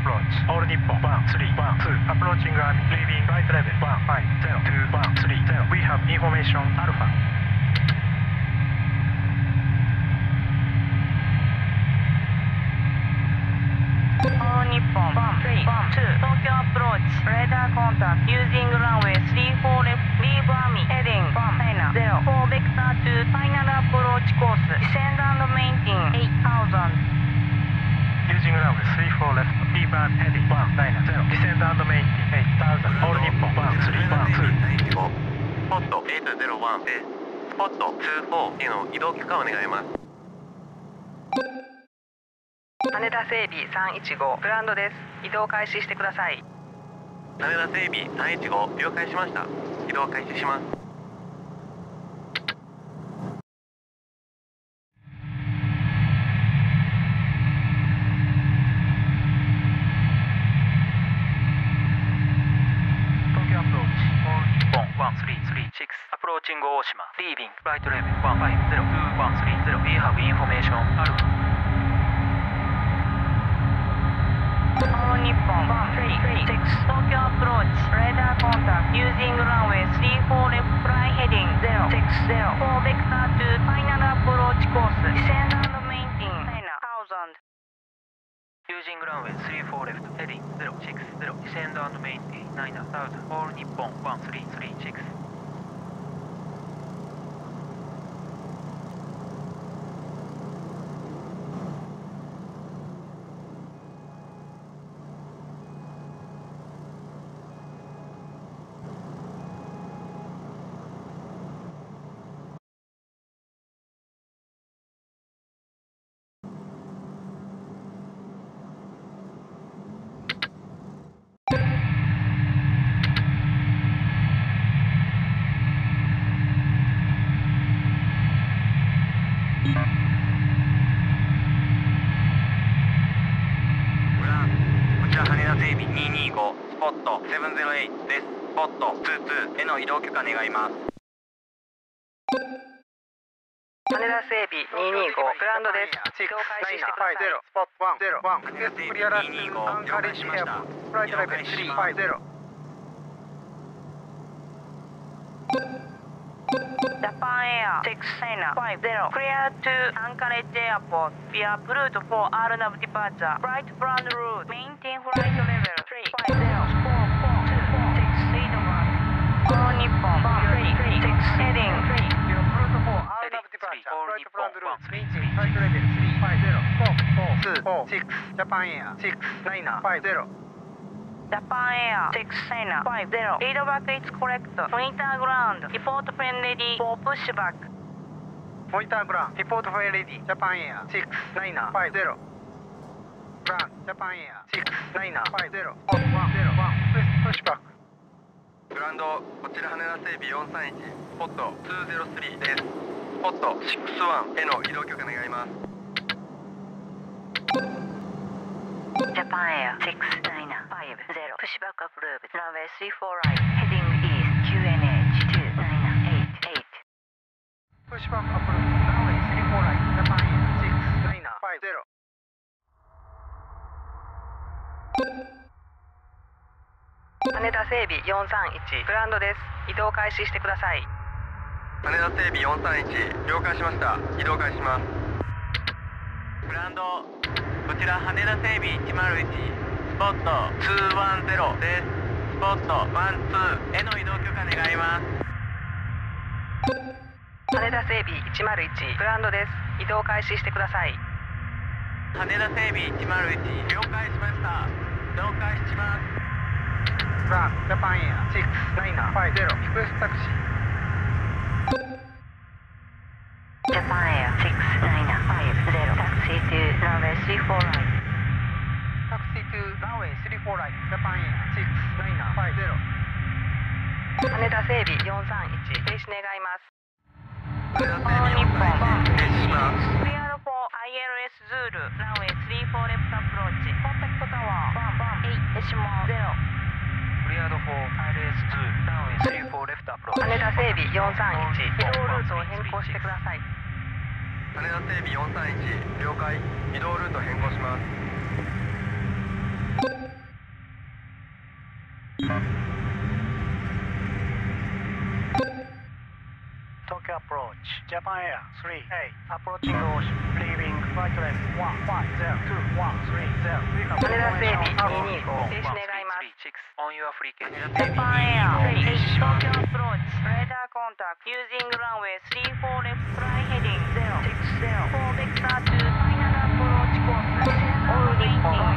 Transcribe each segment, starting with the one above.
approach. All Nippon. 1, 3, 1, 2. Approaching army. Leaving right level. 1, 5, 0, 2, 1, 3, 0. We have information alpha. All Nippon 1, 3, 1, 2. Tokyo approach. Radar contact using runway 34 left. Leave army heading 1, 0, 4 vector to final approach course. Descend and maintain 8,000. Using runway 34 left. Leave army heading 1, 0. Descend and maintain 8,000. All Nippon 1, 3, 1, 2.スポット801でスポット24への移動許可を願います。羽田整備315グランドです。移動開始してください。羽田整備315了解しました。移動開始します。東京アプローチ11336 approaching 大島 leaving right level 1502130 we have information alpha. All Nippon 1, 3, 6. Tokyo approach. Radar contact using runway 34 left. Fly heading 0, 6, 0. 4 vector to final approach course. Descend and maintain 10,000. Using runway 34 left. Heading 0, 6, 0. Descend and maintain 9,000. All Nippon 1, 3, 3, 6. Spot 708です。Spot 22への移動許可願います。羽田整備225グランドです。移動開始してください。Spot 101。羽田整備225了解しました。移動開始350。Japan Air 6950 clear to Anchorage Airport via route for Arnab departure. Right front route. Maintain flight level 350442681. All Nippon 136 heading 3. Your route for Arnab departure. Right front route. Maintain flight level 3504426. Japan Air 6950. Japan Air 6950 feedback is correct. Monitor ground. Report plane ready for pushback. Monitor ground. Report plane ready. Japan Air 6950. Ground. Japan Air 6950. Pushback. グランドこちら羽田整備431スポット203です。スポット61への移動許可願います。Japan Air 6950 pushback approved. Runway 34 right, heading east. QNH 2988. Pushback approved. Runway 34 right. Japan Air 6950.羽田整備431グランドです。移動開始してください。羽田整備431了解しました。移動開始します。グランド。こちら羽田整備101スポット210です。スポット12への移動許可願います。羽田整備101グランドです。移動開始してください。羽田整備101了解しました。了解します。フランスジャパンエア6950リクエストタクシー。ジャパンエア6950タクシー to ランウェイ34ライン。タクシー to ランウェイ34ライン。ジャパンエア6950。羽田整備431停止願います。All Nippon 停止します。クリアド for ILS ズールランウェイ34レフトアプローチ。コンタクトタワー118島0。クリアド4 ILS ズールランウェイ34レフトアプローチ。羽田整備431移動ルートを変更してください。羽田整備431了解。移動ルート変更します。Tokyo approach, Japan Air 3A, approaching ocean, leaving right left 1502130. Manera baby, Nini, please negai. On your frequency. Japan Air 3A, Tokyo approach, radar contact, using runway 34 left, fly heading 060, 4 vector to final approach course. All Nippon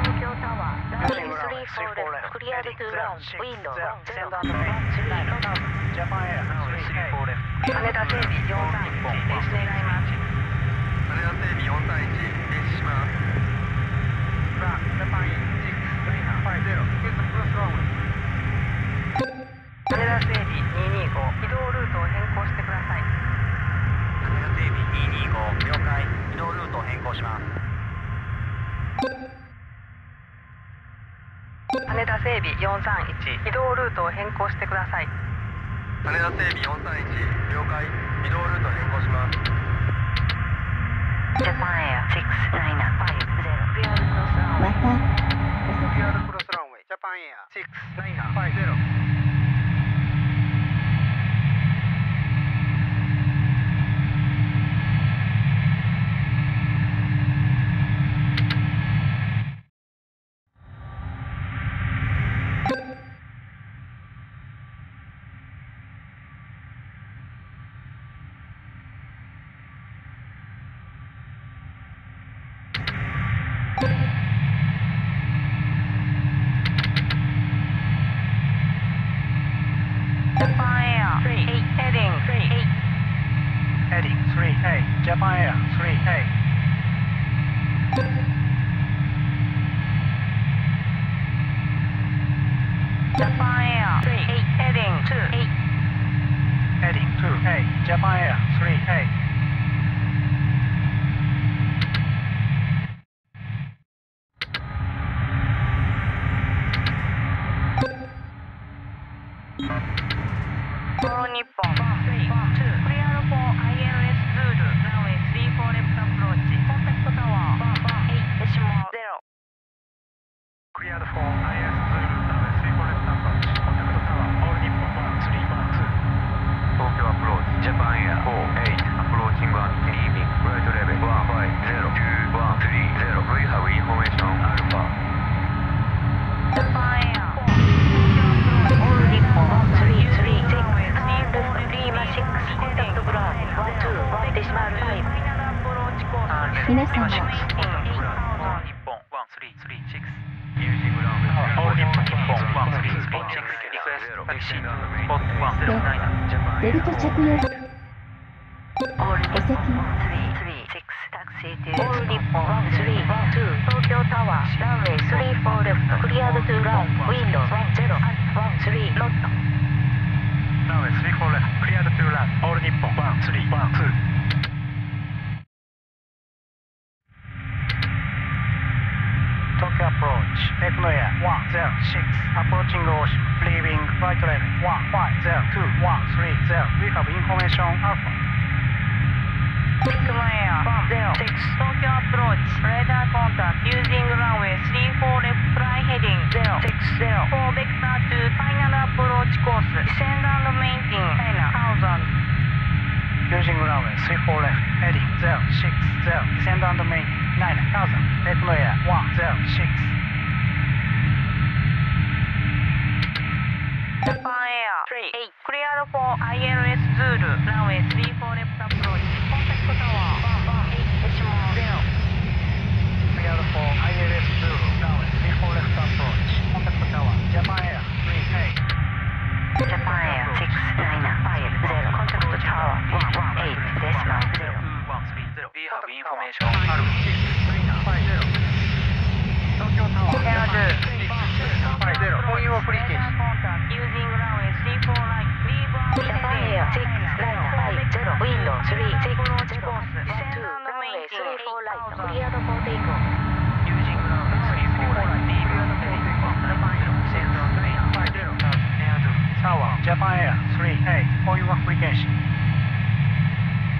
336, Tokyo Tower, runway 34 left, cleared to launch, wind 0.7 Japan Air 3A 431、移動ルートを変更してください。羽田整備431、了解。移動ルート変更します。ジャパンエア69750、クリアルクロスランウェイ。クリアルクロスランウェイ、ジャパンエア69750。Japan Air 3A. Japan Air 3A heading 2A. Heading 2A. Japan Air 3A. All Nippon 3A. Clear for ILS Zulu. Cleared for IS Zulu runway 34 left approach. Contact tower. All Nippon 131 2. Tokyo approach. Japan Air 48. Approaching 1. Leaving. Right level 1502130. We have information alpha. Japan Air 4. All Nippon 133. Contact ground 121.5. Final approach. 336 using ground all Nippon 136 request taxi spot 109 Japan Air 336 taxi to all Nippon 132 Tokyo Tower runway 34 left cleared to ground window 10 at 13 lot runway 34 left cleared to land all Nippon 132Approach, Techno Air 106, approaching ocean, leaving right level 1502130. We have information alpha. Techno Air 106, Tokyo approach, radar contact, using runway 34 left, fly heading 060, 4 vector to final approach course, descend and maintain 9000. Using runway 34 left, heading 060, descend and maintain. 9000 Techno Air 106 Japan Air 3A cleared for ILS Zulu runway 34 left approach contact tower 118.0 cleared for ILS Zulu runway 34 left approach contact tower Japan Air 3A Japan Air 6950 contact tower 118.0 We have information R6 950 Tokyo Tower Air 6 950 on your frequency using runway 34 right Japan Air 6 950 window 360 descend on the runway 34 right cleared for takeoff using runway 34 right leave on the runway 6 950 Tower Japan Air 3A on your frequency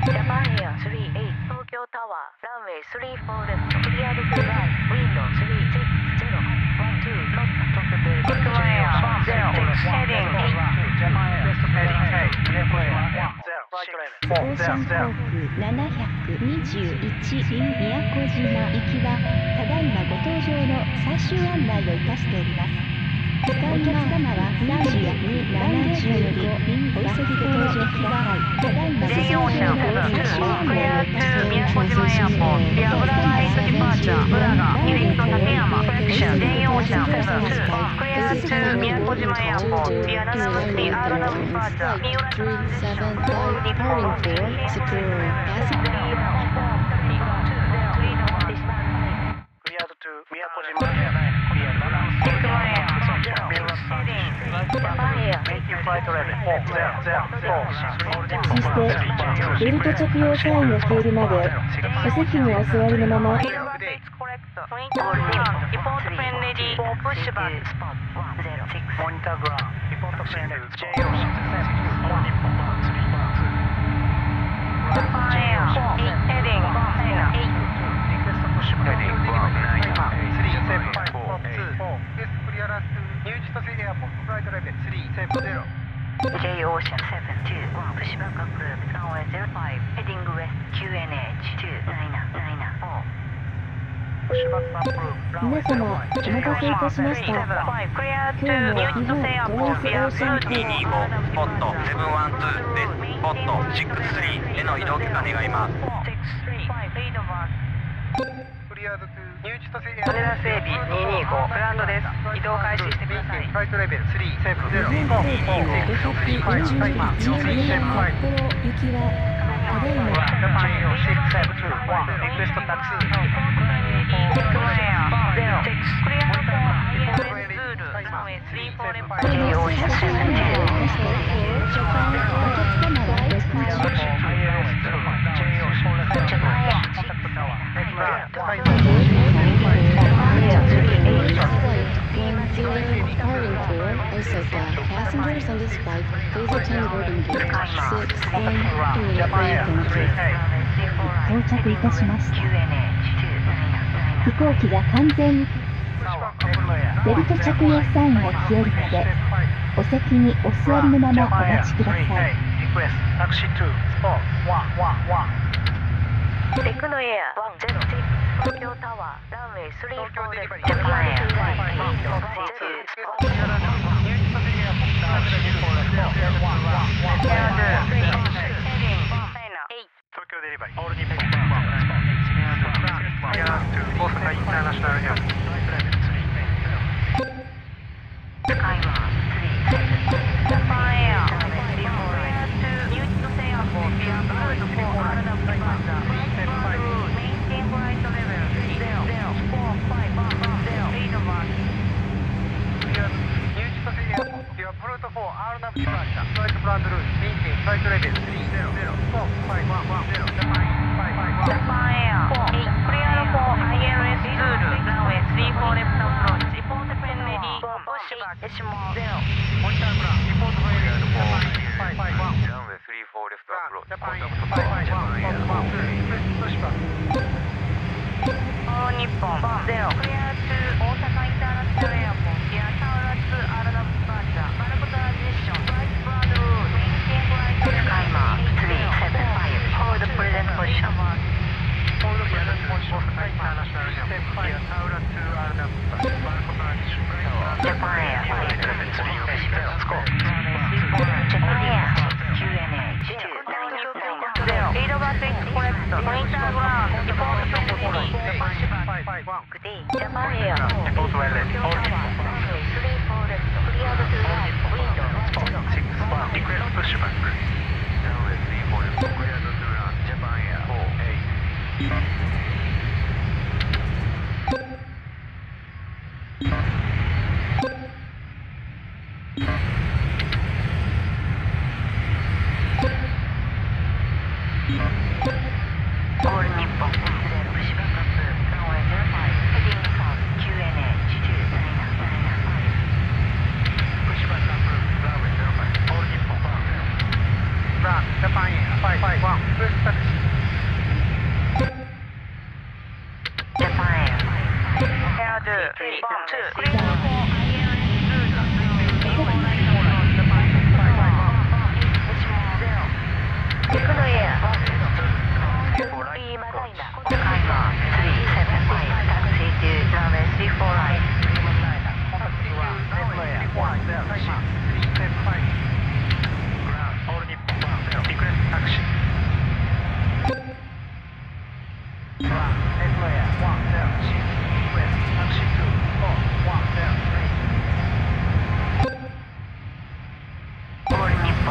Japan Air 3A Tokyo Tower, runway 34 left, cleared to land, window 360, 1, 2, not Tokyo Tower. お客様、All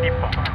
Nippon